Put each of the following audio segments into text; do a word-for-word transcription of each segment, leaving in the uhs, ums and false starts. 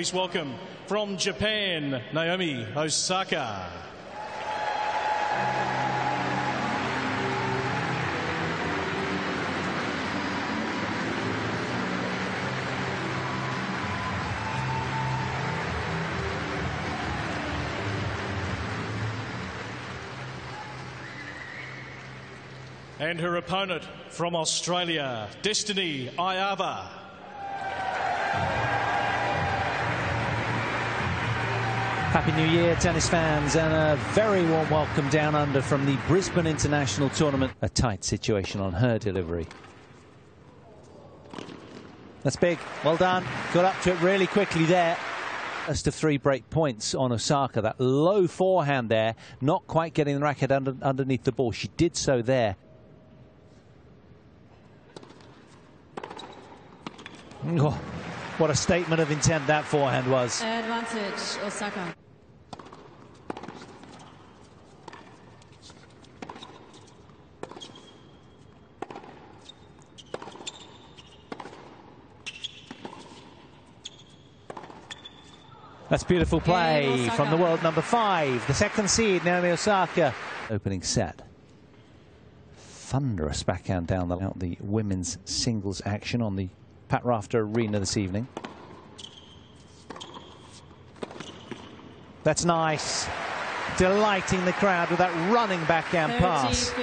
Please welcome from Japan, Naomi Osaka. And her opponent from Australia, Destanee Aiava. Happy New Year, tennis fans, and a very warm welcome down under from the Brisbane International Tournament. A tight situation on her delivery. That's big. Well done. Got up to it really quickly there. As to three break points on Osaka. That low forehand there, not quite getting the racket under, underneath the ball. She did so there. Oh, what a statement of intent that forehand was. Advantage, Osaka. That's beautiful play from the world number five, the second seed, Naomi Osaka. Opening set. Thunderous backhand down the, out the women's singles action on the Pat Rafter Arena this evening. That's nice. Delighting the crowd with that running backhand pass.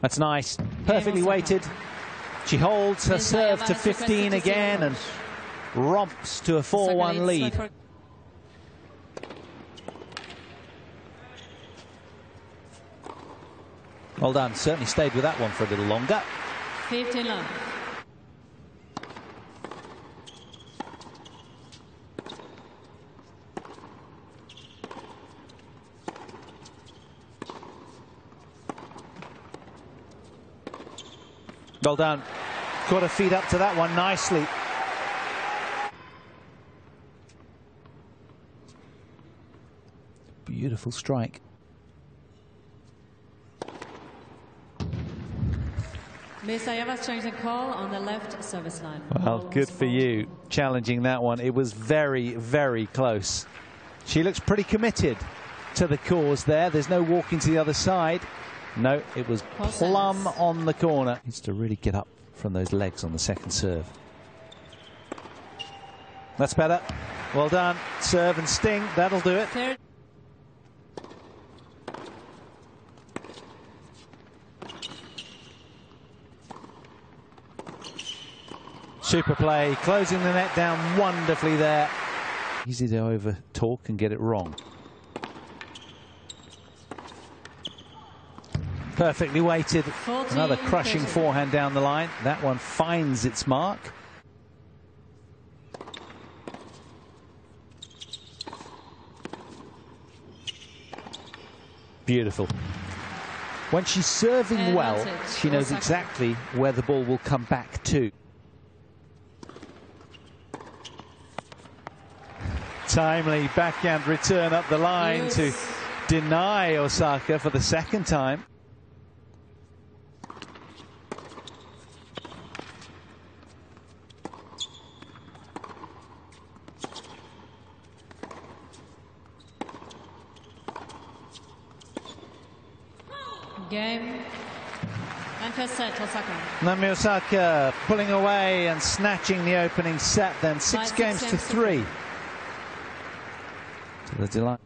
That's nice. Perfectly weighted. She holds her serve to fifteen again and romps to a four one lead. Well done. Certainly stayed with that one for a little longer. fifteen love. Well done. Got her feet up to that one nicely. Beautiful strike. Miss Aiava's changed the call on the left service line. Well, good for you, challenging that one. It was very, very close. She looks pretty committed to the cause there. There's no walking to the other side. No, it was plumb on the corner. Needs to really get up from those legs on the second serve. That's better. Well done. Serve and sting. That'll do it. Super play, closing the net down wonderfully there. Easy to over talk and get it wrong. Perfectly weighted. Another crushing forehand down the line. That one finds its mark. Beautiful. When she's serving well, she knows exactly where the ball will come back to. Timely backhand return up the line yes. to deny Osaka for the second time. Game. And first set, Osaka. Naomi Osaka pulling away and snatching the opening set, then six, six games to three. three. The delight.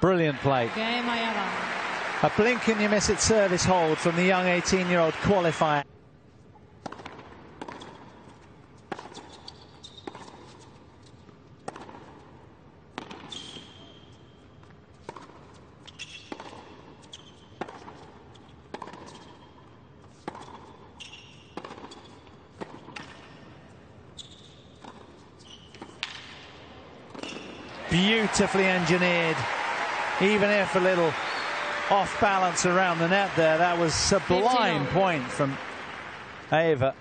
Brilliant play. Game, a blink and you miss it service hold from the young eighteen-year-old qualifier. Beautifully engineered, even if a little off balance around the net there. That was sublime point from Aiava.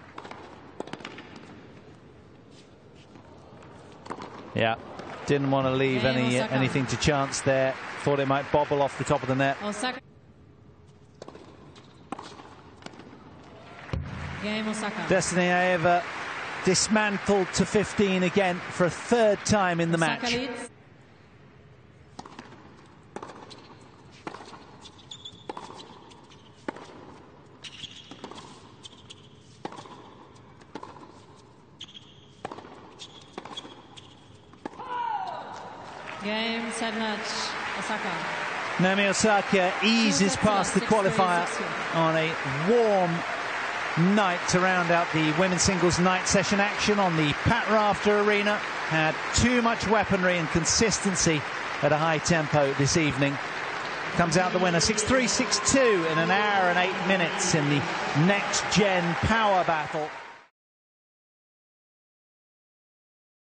Yeah, Didn't want to leave and any Osaka. anything to chance there. Thought it might bobble off the top of the net. Osaka. Game Osaka. Destanee Aiava dismantled to fifteen again for a third time in the Osaka match. Leads. Game, set, match, Osaka. Naomi Osaka eases past the qualifier on a warm night to round out the women's singles night session action on the Pat Rafter Arena. Had too much weaponry and consistency at a high tempo this evening. Comes out the winner six three, six two in an hour and eight minutes in the next gen power battle.